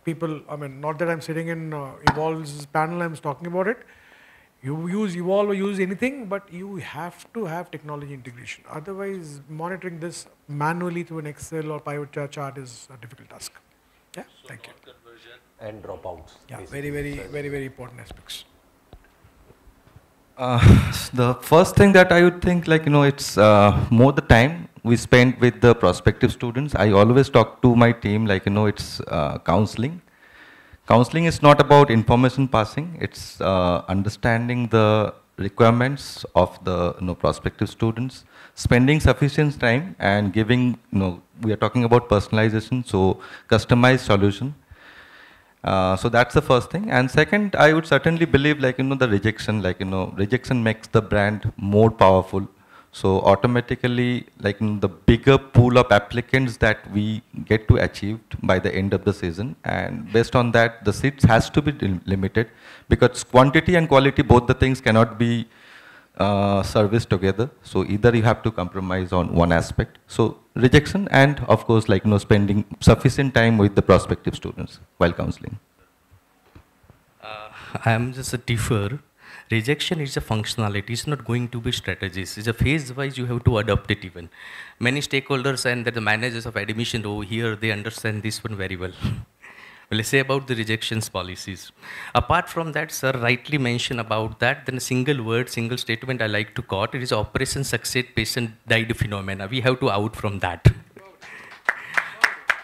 people, I mean, not that I'm sitting in Evolve's panel, I'm talking about it. You use Evolve or use anything, but you have to have technology integration. Otherwise, monitoring this manually through an Excel or pivot chart is a difficult task. Yeah, so thank you. And dropouts. Yeah, basically. very, very important aspects. The first thing that I would think, like, you know, it's more the time we spend with the prospective students. I always talk to my team, like, you know, it's counseling. Counseling is not about information passing. It's understanding the requirements of the, you know, prospective students, spending sufficient time and giving, you know, we are talking about personalization, so customized solution. So that's the first thing. And second, I would certainly believe, like, you know, the rejection, like, you know, rejection makes the brand more powerful. So automatically, like, the bigger pool of applicants that we get to achieve by the end of the season, and based on that, the seats has to be limited, because quantity and quality, both the things cannot be serviced together. So either you have to compromise on one aspect. So rejection and, of course, like, you know, spending sufficient time with the prospective students while counseling. I am just a defer. Rejection is a functionality, it's not going to be strategies. It's a phase-wise, you have to adopt it even. Many stakeholders and the managers of admission over here, they understand this one very well. Let's say about the rejections policies. Apart from that, sir rightly mentioned about that, then a single word, single statement I like to call it is operation success, patient died phenomena. We have to out from that.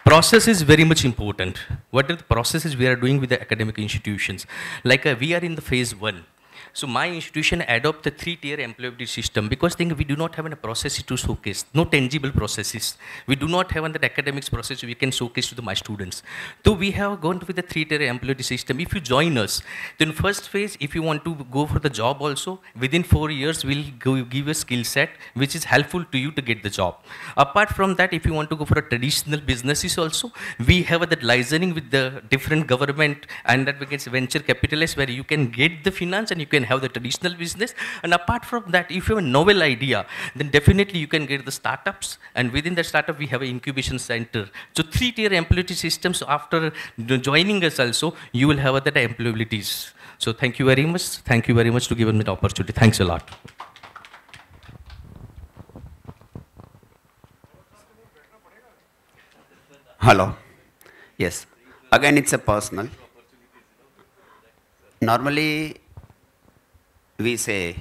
Process is very much important. What are the processes we are doing with the academic institutions? Like we are in the phase 1. So my institution adopt the 3-tier employability system, because think we do not have a process to showcase, no tangible processes. We do not have that academics process we can showcase to my students. So we have gone with the 3-tier employability system. If you join us, then first phase, if you want to go for the job also, within 4 years, we'll give a skill set which is helpful to you to get the job. Apart from that, if you want to go for a traditional businesses also, we have that liaising with the different government and that we get venture capitalists where you can get the finance and you can have the traditional business. And apart from that, if you have a novel idea, then definitely you can get the startups, and within the startup we have an incubation center. So 3-tier employability systems, after joining us also, you will have that employabilities. So thank you very much. Thank you very much to give me the opportunity. Thanks a lot. Hello. Yes. Again, it's a personal. Normally, we say,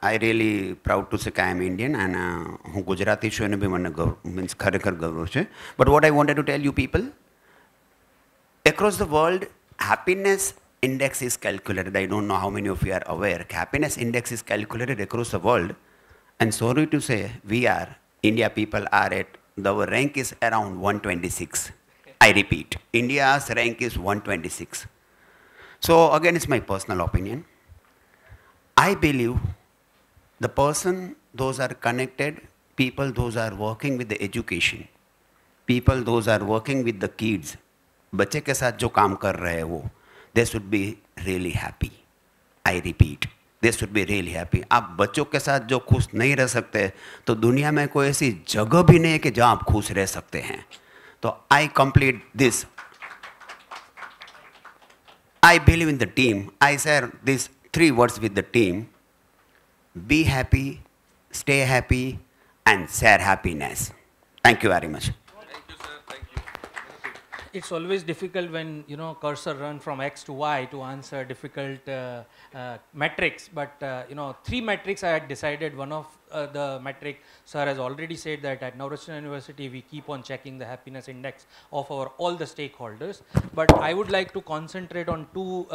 I really proud to say I am Indian and Gujarati show means kharekhar gaurav che. But what I wanted to tell you people, across the world, happiness index is calculated. I don't know how many of you are aware. Happiness index is calculated across the world. And sorry to say, we are, India people are at, our rank is around 126. I repeat, India's rank is 126. So again, it's my personal opinion. I believe the person, those are connected, people, those are working with the education, people, those are working with the kids, बच्चे के साथ जो काम कर रहे हैं वो, they should be really happy. I repeat, they should be really happy. आप बच्चों के साथ जो खुश नहीं रह सकते, तो दुनिया में कोई ऐसी जगह भी नहीं है कि जहाँ आप खुश रह सकते हैं. So I complete this. I believe in the team. I share these three words with the team. Be happy, stay happy, and share happiness. Thank you very much. Thank you, sir. Thank you. It's always difficult when, you know, cursor runs from X to Y to answer difficult metrics. But, you know, three metrics I had decided. One of the metric, sir has already said that at Navrachana University, we keep on checking the happiness index of our all the stakeholders. But I would like to concentrate on two,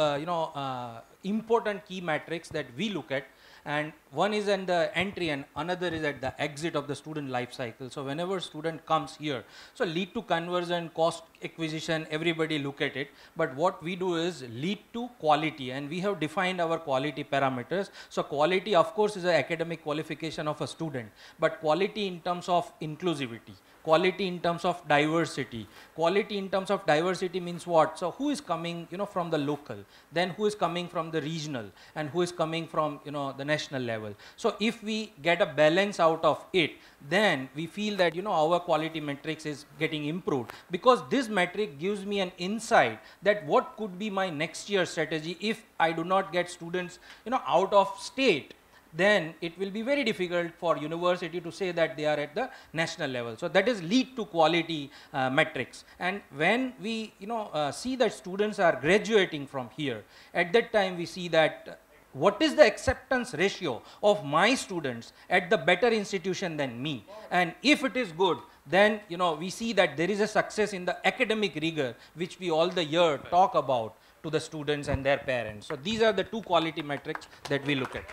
important key metrics that we look at. And one is at the entry and another is at the exit of the student life cycle. So whenever student comes here, so lead to conversion, cost acquisition, everybody look at it. But what we do is lead to quality, and we have defined our quality parameters. So quality, of course, is an academic qualification of a student, but quality in terms of inclusivity, quality in terms of diversity. Quality in terms of diversity means what? So who is coming, you know, from the local, then who is coming from the regional, and who is coming from, you know, the national level. So if we get a balance out of it, then we feel that, you know, our quality metrics is getting improved, because this metric gives me an insight that what could be my next year strategy. If I do not get students, you know, out of state, then it will be very difficult for university to say that they are at the national level. So that is lead to quality metrics. And when we, you know, see that students are graduating from here, at that time we see that what is the acceptance ratio of my students at the better institution than me. And if it is good, then, you know, we see that there is a success in the academic rigor, which we all the year talk about to the students and their parents. So these are the two quality metrics that we look at.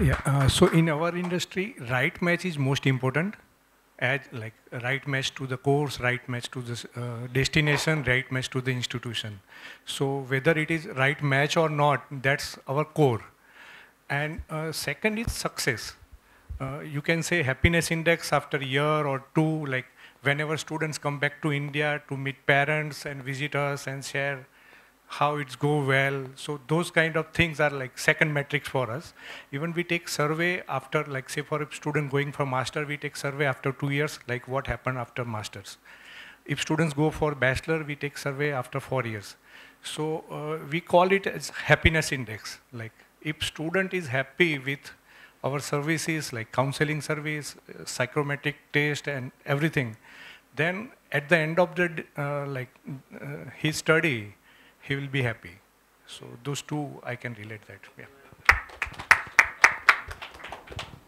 Yeah, so in our industry, right match is most important, as like right match to the course, right match to the destination, right match to the institution. So whether it is right match or not, that's our core. And second is success. You can say happiness index after a year or two, like whenever students come back to India to meet parents and visitors and share how it's go well. So those kind of things are like second metrics for us. Even we take survey after, like say for a student going for master, we take survey after 2 years, like what happened after masters. If students go for bachelor, we take survey after 4 years. So we call it as happiness index. Like if student is happy with our services, like counseling service, psychometric test and everything, then at the end of the, his study, he will be happy. So those two, I can relate that.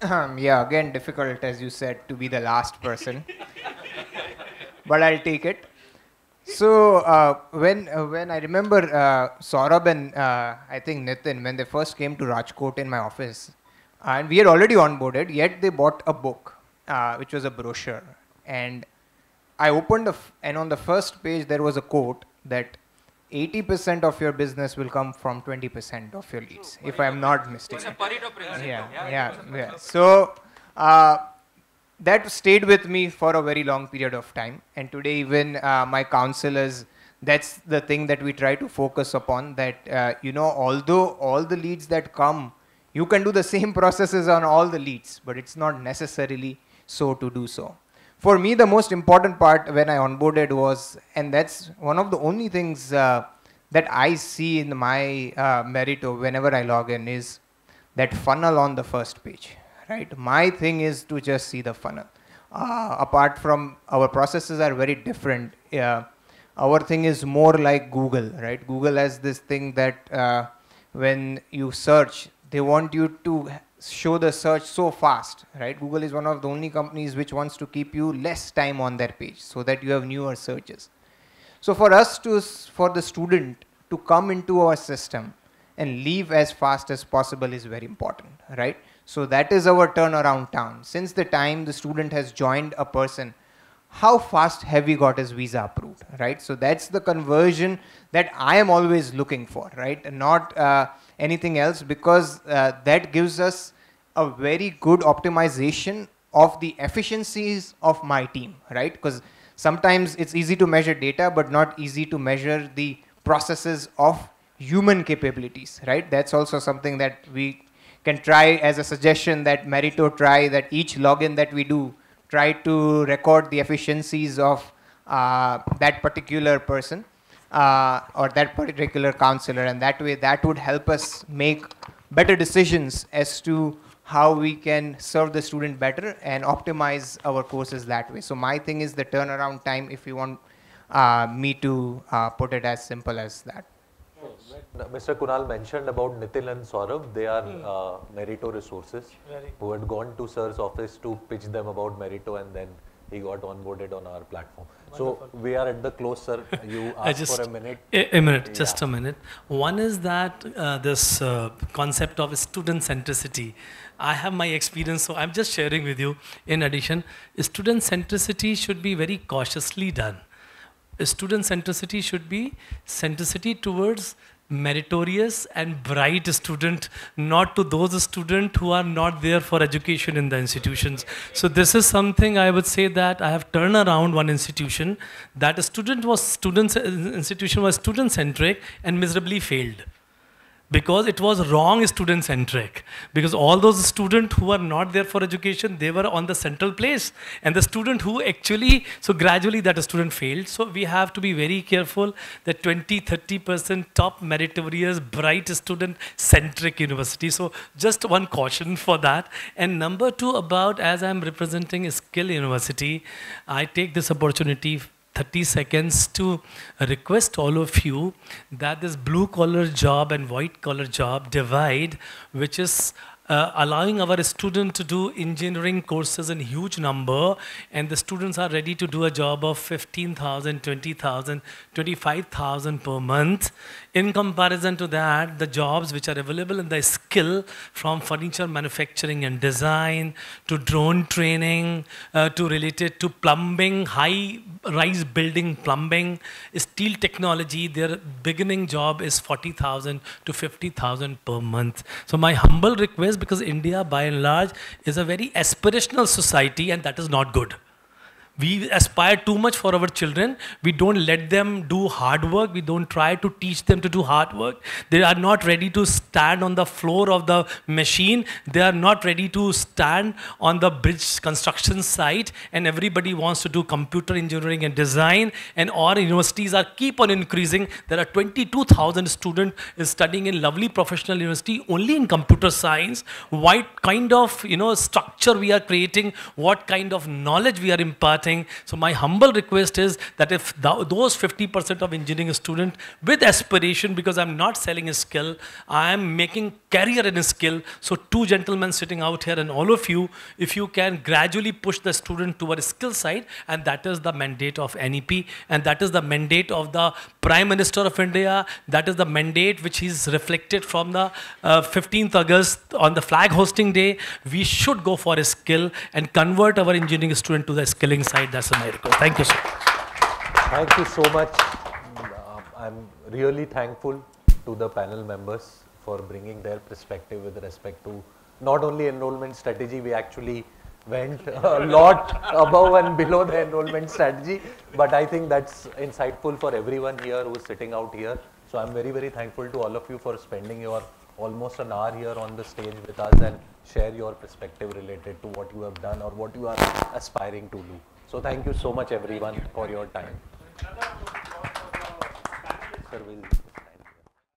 Yeah. Yeah, again, difficult, as you said, to be the last person. But I'll take it. So when I remember Saurabh and I think Nitin, when they first came to Rajkot in my office, and we had already onboarded, yet they bought a book, which was a brochure. And I opened and on the first page, there was a quote that 80% of your business will come from 20% of your leads, if I'm not mistaken. Yeah. So that stayed with me for a very long period of time. And today, even my counselors, that's the thing that we try to focus upon, that, you know, although all the leads that come, you can do the same processes on all the leads, but it's not necessarily so to do so. For me, the most important part when I onboarded was, and that's one of the only things that I see in my Meritto whenever I log in, is that funnel on the first page, right? My thing is to just see the funnel. Apart from our processes are very different. Our thing is more like Google, right? Google has this thing that when you search, they want you to show the search so fast, right? Google is one of the only companies which wants to keep you less time on their page so that you have newer searches. So for us to, for the student to come into our system and leave as fast as possible is very important, right? So that is our turnaround time. Since the time the student has joined a person, how fast have we got his visa approved, right? So that's the conversion that I am always looking for, right? And not anything else, because that gives us a very good optimization of the efficiencies of my team, right? Because sometimes it's easy to measure data, but not easy to measure the processes of human capabilities, right? That's also something that we can try as a suggestion, that Meritto try, that each login that we do, try to record the efficiencies of that particular person or that particular counselor, and that way that would help us make better decisions as to how we can serve the student better and optimize our courses that way. So my thing is the turnaround time, if you want me to put it as simple as that. Mr. Kunal mentioned about Nitin and Saurabh. They are Meritto resources who had gone to Sir's office to pitch them about Meritto, and then he got onboarded on our platform. Wonderful. So we are at the close, sir. You asked for a minute. Just a minute. One is that this concept of student centricity. I have my experience, so I'm just sharing with you. In addition, student centricity should be very cautiously done. Student centricity should be centricity towards meritorious and bright student, not to those students who are not there for education in the institutions. So this is something I would say that I have turned around one institution, that a institution was student-centric and miserably failed. Because it was wrong student-centric. Because all those students who were not there for education, they were on the central place. And the student who actually, so gradually that student failed. So we have to be very careful that 20–30% top meritorious, bright student-centric university. So just one caution for that. And number two, about as I'm representing a skill university, I take this opportunity 30 seconds to request all of you that this blue collar job and white collar job divide, which is allowing our students to do engineering courses in huge number, and the students are ready to do a job of 15,000, 20,000, 25,000 per month. In comparison to that, the jobs which are available in the skill, from furniture manufacturing and design, to drone training, to related to plumbing, high-rise building plumbing, steel technology, their beginning job is 40,000 to 50,000 per month. So my humble request, because India by and large is a very aspirational society, and that is not good. We aspire too much for our children. We don't let them do hard work. We don't try to teach them to do hard work. They are not ready to stand on the floor of the machine. They are not ready to stand on the bridge construction site. And everybody wants to do computer engineering and design. And our universities are keep on increasing. There are 22,000 students studying in Lovely Professional University only in computer science. What kind of structure we are creating? What kind of knowledge we are imparting? So my humble request is that if those 50% of engineering students with aspiration, because I'm not selling a skill, I am making career in a skill. So two gentlemen sitting out here and all of you, if you can gradually push the student toward a skill side, and that is the mandate of NEP, and that is the mandate of the Prime Minister of India, that is the mandate which is reflected from the 15th August on the flag hosting day. We should go for a skill and convert our engineering student to the skilling side. That's a miracle. Thank you so much. Thank you so much. I'm really thankful to the panel members for bringing their perspective with respect to not only enrollment strategy, we actually went a lot above and below the enrollment strategy, but I think that's insightful for everyone here who's sitting out here. So I'm very, very thankful to all of you for spending your almost an hour here on the stage with us and share your perspective related to what you have done or what you are aspiring to do. So thank you so much everyone for your time.